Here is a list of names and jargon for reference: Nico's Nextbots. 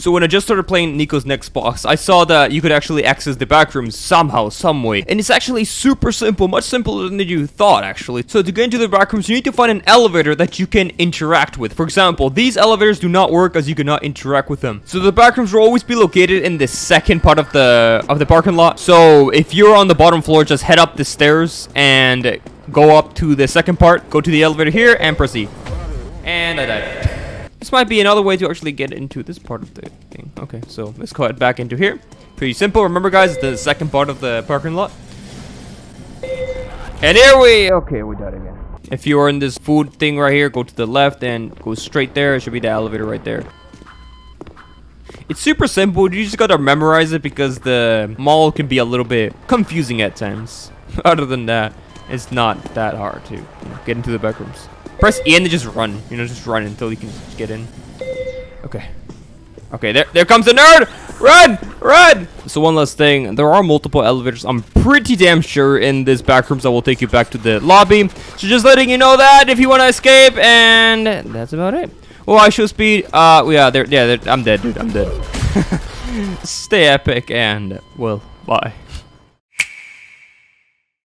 So when I just started playing Nico's Nextbots, I saw that you could actually access the back room somehow, some way. And it's actually super simple, much simpler than you thought, actually. So to get into the back rooms, you need to find an elevator that you can interact with. For example, these elevators do not work as you cannot interact with them. So the back rooms will always be located in the second part of the parking lot. So if you're on the bottom floor, just head up the stairs and go up to the second part. Go to the elevator here and press E. And I died. This might be another way to actually get into this part of the thing. Okay, so let's go ahead back into here. Pretty simple. Remember, guys, the second part of the parking lot. And here we... Okay, we died again. If you are in this food thing right here, go to the left and go straight there. It should be the elevator right there. It's super simple. You just gotta memorize it because the mall can be a little bit confusing at times. Other than that, it's not that hard to get into the back rooms. Press E and then just run. You know, just run until you can get in. Okay. Okay, there comes the nerd! Run! Run! So one last thing. There are multiple elevators, I'm pretty damn sure, in this back room that will take you back to the lobby. So just letting you know that if you want to escape, and that's about it. Oh, I show speed. I'm dead, dude. I'm dead. Stay epic and, well, bye.